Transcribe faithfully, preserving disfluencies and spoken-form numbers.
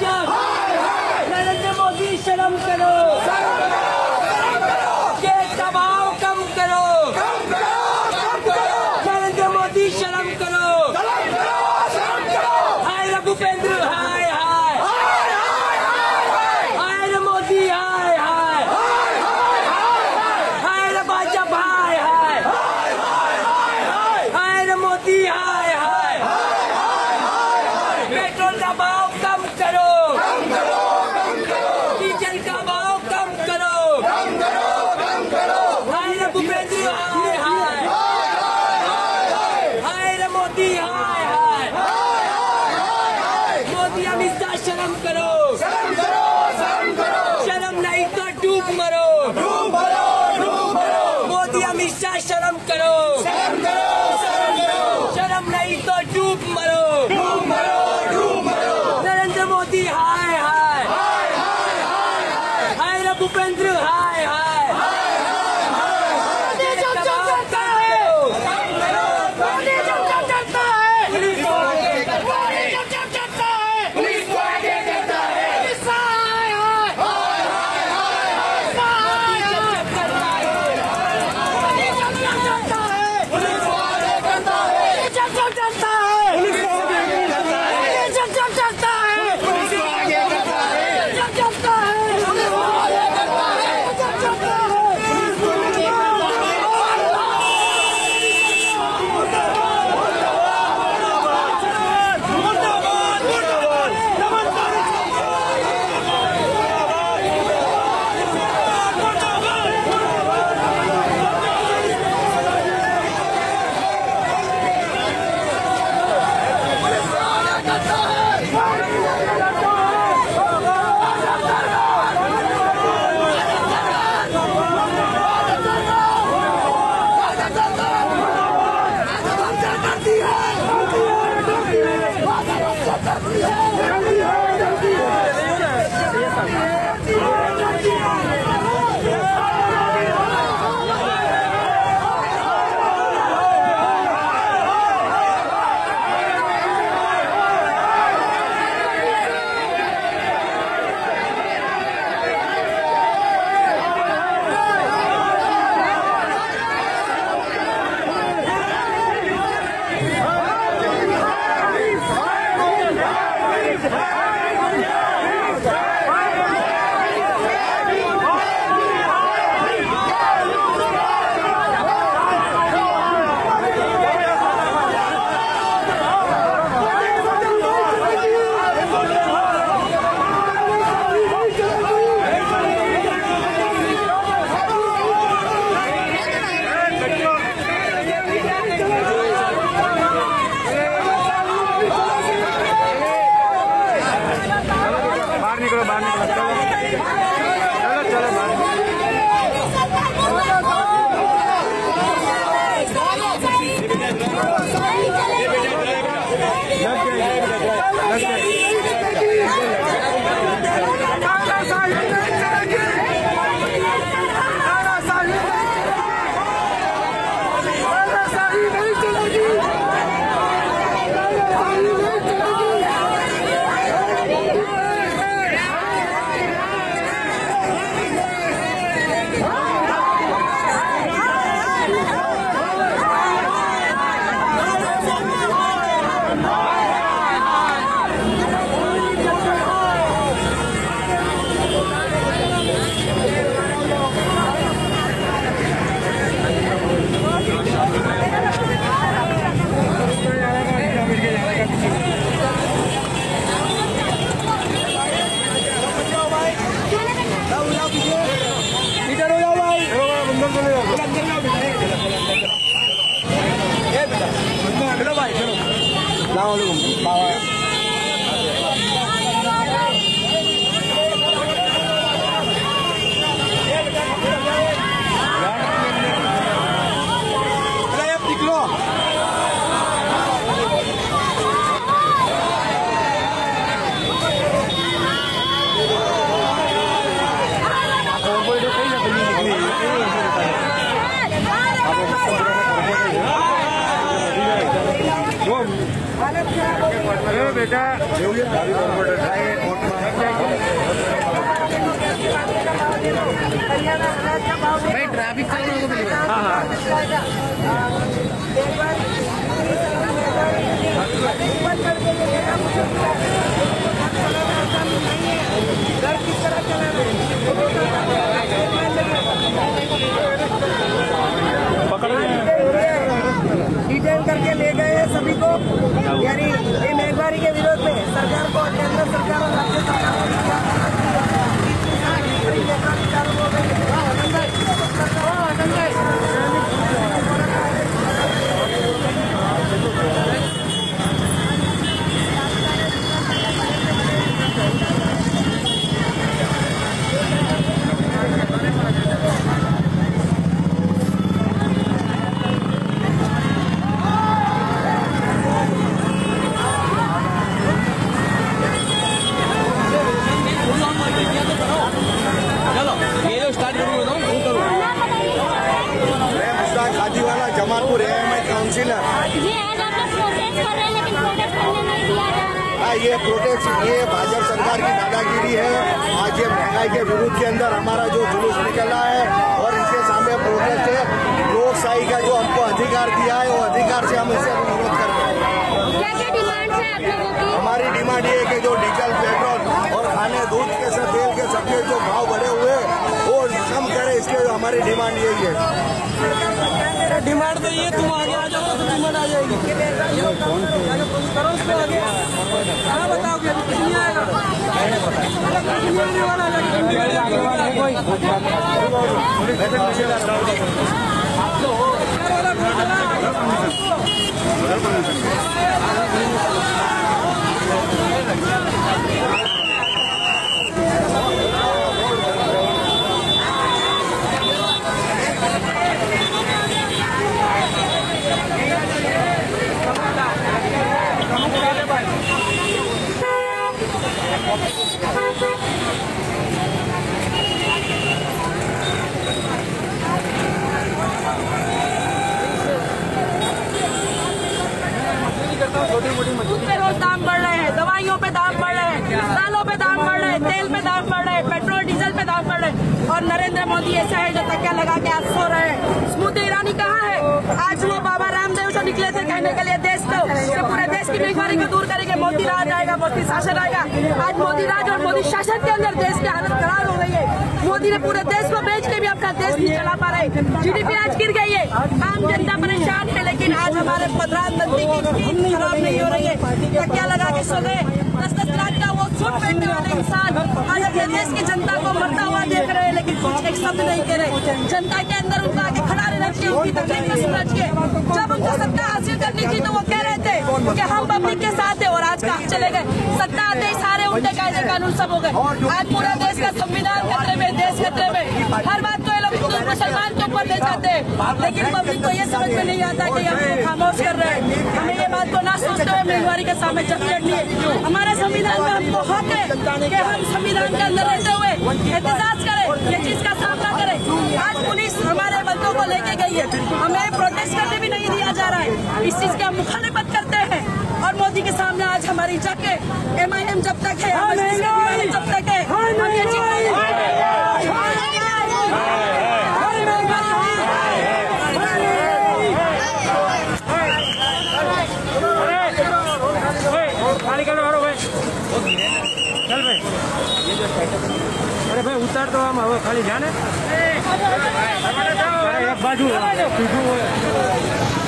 भाजप, नरेंद्र मोदी शर्म करो, ये दबाव कम करो, नरेंद्र मोदी शर्म करो। हाय रघुपेंद्र, हाय हाय हाय रे मोदी, हाय हाय हाय रे भाजपा, हाय हाय हाय रे मोदी, हाय हाय। पेट्रोल का भाव कम करो, डीजल का भाव कम करो, हाय रे भूपेंद्र, हाय हाय हाय रे मोदी, हाय हाय। मोदी अमित शाह शर्म करो, शर्म नहीं तो डूब मरो, मोदी अमित शाह शर्म करो, शर्म नहीं तो डूब मरो। नरेंद्र मोदी हाय हाय हाय रे भूपेंद्र, हाय हाय बेटा, और डिटेन करके ले गए सभी को, यानी ये महंगाई के विरोध में सरकार को केंद्र सरकार और राज्य जमालपुर एआईएमआई काउंसिलर जी, आज आप लोग प्रोटेस्ट कर रहे हैं लेकिन प्रोटेस्ट करने नहीं दिया जा रहा है। हाँ, ये प्रोटेस्ट ये भाजपा सरकार की दादागिरी है। आज ये महंगाई के विरोध के अंदर हमारा जो जुलूस निकला है और इसके सामने प्रोटेस्ट है। लोकशाही का जो हमको अधिकार दिया है वो अधिकार से हम इसे विरोध कर रहे हैं। क्या क्या डिमांड है आप लोगों की? हमारी डिमांड ये है कि जो डीजल पेट्रोल और खाने दूध के साथ तेल के सबके जो भाव बढ़े हुए वो कम करे, इसलिए हमारी डिमांड यही है। डिमांड तो ये, तुम आगे आ जाओ तो डिमांड आ जाएगी। कहाँ बताओगे? कुछ नहीं आएगा, दूध पे रोज दाम बढ़ रहे हैं, दवाइयों पे दाम बढ़ रहे हैं, दालों पे दाम बढ़ रहे हैं, तेल पे दाम बढ़ रहे हैं, पेट्रोल डीजल पे दाम बढ़ रहे हैं। और नरेंद्र मोदी ऐसा है जो तकिया लगा के आज सो रहे हैं। स्मृति ईरानी कहाँ है? आज वो बाबा रामदेव जो निकले थे कहने के लिए देश को पूरे देश की बेकारी को दूर करेंगे, मोदी राज आएगा, मोदी शासन आएगा। आज मोदी राज और मोदी शासन के अंदर देश की हालत खराब हो गई है। मोदी ने पूरे देश को बेच के भी अपना देश नहीं चला पा रहे। जीडीपी आज गिर गई है, आम जनता परेशान है, लेकिन आज हमारे प्रधानमंत्री की नींद खराब नहीं हो रही है। तकिया लगा के सो गए, दस दस लाख का वो सूट पहनने वाले इंसान आज अपने देश की जनता को मरता हुआ देख रहे हैं, लेकिन कुछ एक शब्द नहीं कह रहे। जनता के अंदर उनका आगे खड़ा रहना चाहिए, उनकी तकलीफ को समझ के। जब उनको सत्ता हासिल करनी थी तो वो कह रहे थे कि हम पब्लिक के साथ है, और आज कहाँ चले गए? सत्ता आते ही सारे उल्टे कायदे कानून सब हो गए। आज पूरा देश का संविधान खतरे में, देश खतरे में। हर बात को ये लोग मुसलमान के ऊपर ले जाते हैं, लेकिन पब्लिक को ये समझ में नहीं आता कि हमें खामोश कर रहे हैं। हमें ये बात को ना सोचते हुए महंगाई के सामने जंग लड़नी है। हमारे संविधान में हमको हक है कि हम संविधान के अंदर रहते हुए एहतजाज करें, ये चीज का सामना करें। आज पुलिस हमारे बंदों को लेके गई है, हमें प्रोटेस्ट करने भी नहीं दिया जा रहा है। इस चीज की हम मुखालिफत करते हैं और मोदी के सामने आज हमारी जंग है। एआईएमआईएम जब तक है, जब तक है हम ये अरे भाई उतार तो हम हवा खाली जाने एक बाजू